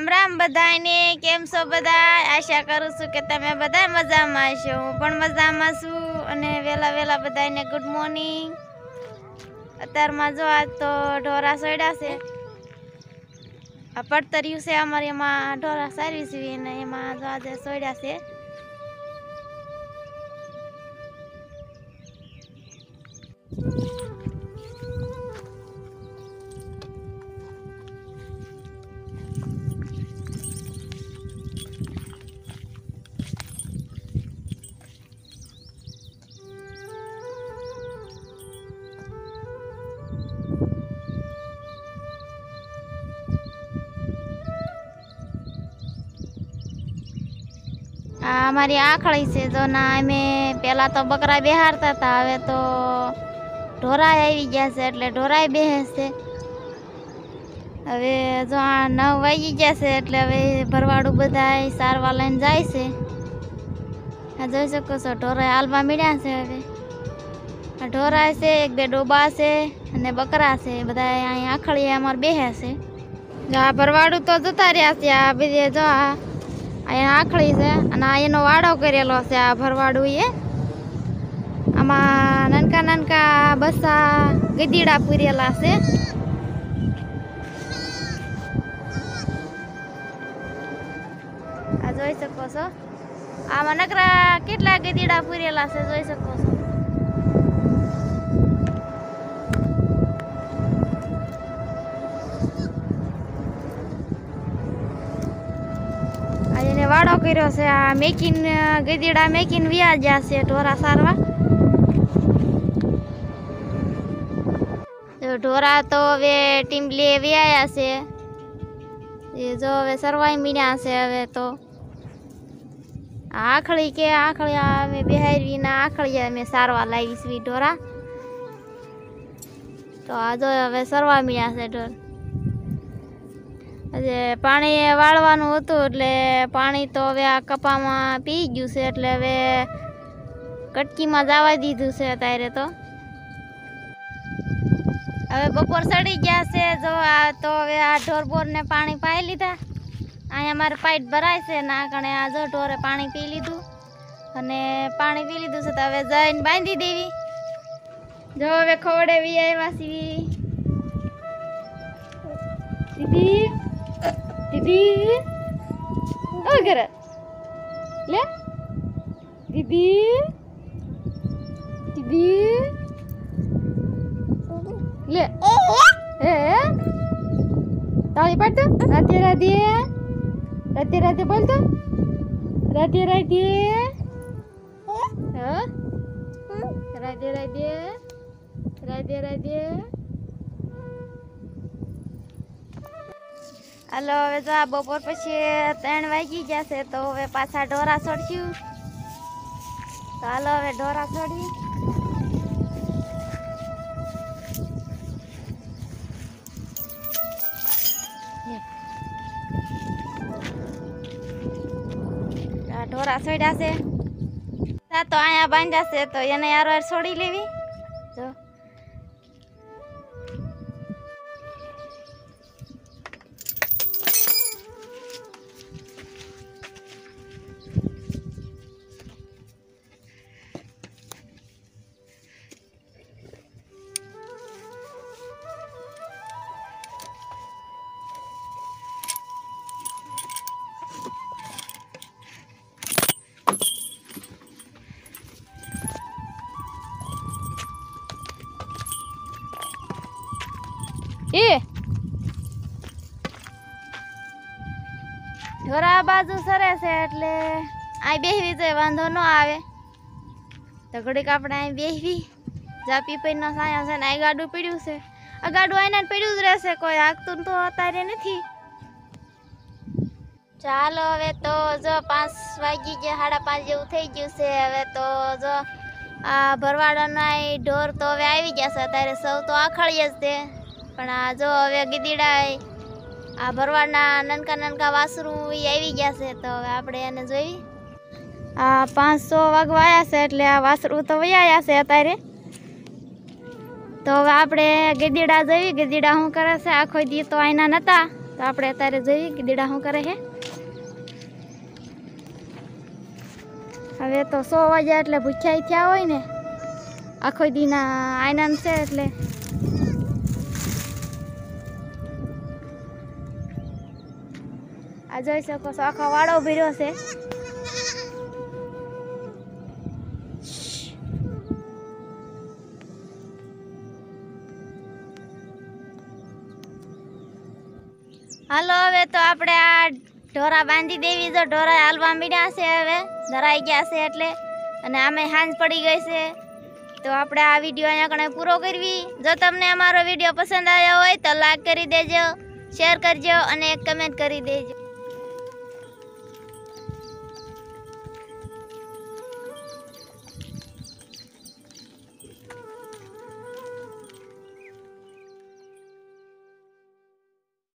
राम राम बधाईने। केम छो बधाई? आशा करूं छूं के तमे बधाई मजामां छो। हूँ पण मजामां छूं अने वेला वेला बधाईने गुड मॉर्निंग। अत्यारमां जो आज तो ढोरा सोड्या छे, आ पड़तरियुं छे अमारी एमां ढोरा सारवी छे अने एमां जो आज सोड्या छे। हमारी आखड़ी से तो ना में पहला तो बकरा बेहारता था, हमें तो ढोराई आई गया से एटले ढोराई बेहेसे। हवे जो आ 9 वागी गया से एटले हवे भरवाड़ू बधाई सारवा लईने जाय से। आ जोई सको छो ढोराई आलवा मिळ्या से। हवे ढोराई से एक बे डोबा से अने बकरा से बधाई आई आखड़ी अमर बेहे से। आ भरवाड़ू तो जता रह्या से। आ बीजे जो आ अँ आखड़ी से एनो वाड़ो करेलो से। आ भरवाड़ू ये आमा ननका ननका बसा गदीड़ा पूरेला से। आ जोई सको छो आमा नकरा केटला गदीड़ा पूरेला से, जोई सको छो। वाड़ो कर्यो छे। आ मेकिन गदीड़ा मेकिन व्या जाशे ढोरा सारवा। जो ढोरा तो हवे टीमले व्याया छे, ये जो हवे सरवाई मीण्या छे। हवे तो आखड़ी के आखड़ी हवे बेहारवी ना आखड़ी हवे सारवा लावी छे ढोरा। तो आ जो हवे सरवा मीण्या छे ढोर। अजे पाणी वाळवानुं हतुं एटले पाणी तो हवे आ कपामां पी गयुं छे, एटले हवे कटकीमां जावा दीधुं छे। अत्यारे तो हवे बपोर चढ़ी गया छे। जो आ तो हवे आ ढोरबोर ने पाणी पाई लीधा। आया मारे पाइट भराय छे ना कणे। आ जो ढोरे पाणी पी लीधुं अने पाणी पी लीधुं छे तो हवे जईने बांधी देवी। जो हवे खोवड़े वी आव्या छे दीदी। दीदी ओ गरे ले दीदी। दीदी ले ए ताली पड़ते राधे राधे। राधे राधे बोल तो राधे राधे। हां राधे राधे। राधे राधे। हलो हमें जो आ बपोर पछी 3 वागी गया से तो हमें पाछा ढोरा सोड़शू। तो हलो हमें ढोरा सोड़ी। ढोरा सोड़ा से तो आया बांधा से तो एने यार सोड़ी लेवी। तो ढोरा बाजू सरे से एटले आई बेहवी जो वांधो न आवे। तो घड़ीक अपने आई बेहवी जा पीपीना साया से आई गाडू पड्यू से। आ गाडू आईने पड्यू ज रहे, कोई हाकतुं तो अतारे नथी। चालो हवे तो जो 5 वागी जे 5:30 जेवुं थई गयुं से। हवे तो जो आ भरवाड़ाना आई ढोर तो हवे आई गया से। अतारे सब तो आखळीए ज छे, पण आ जो हवे गदीड़ा आई आ भरवाड़ना ननका ननका वासरू ई आई गया से। तो हवे आपणे एने जोई। आ 500 वागवा आया से एटले आ वासरू तो वया आया से अतारे। तो हवे आपणे गदीड़ा जोई। गदीड़ा हुं करे से आखो दी तो आईना नता। तो आप अत्यारे जोईए कि दीड़ा शुं करे है। हवे तो 100 वाग्या एटले भूख्याई थया होय ने, आखो दी ना आयनान छे एटले आ जोई शको छो आखो वाड़ो भर्यो छे। हलो हवे तो आपणे आ ढोरा बांधी देवी, जो ढोरा हलवा मीड्या छे हवे धराई गया छे एटले, अने आमे हांज पड़ी गई छे। तो आपणे आ विडियो अहींया कणे पूरो करवी। जो तमने अमारो विडियो पसंद आव्यो होय तो लाइक करी देजो, शेयर करजो अने एक कमेंट करी देजो।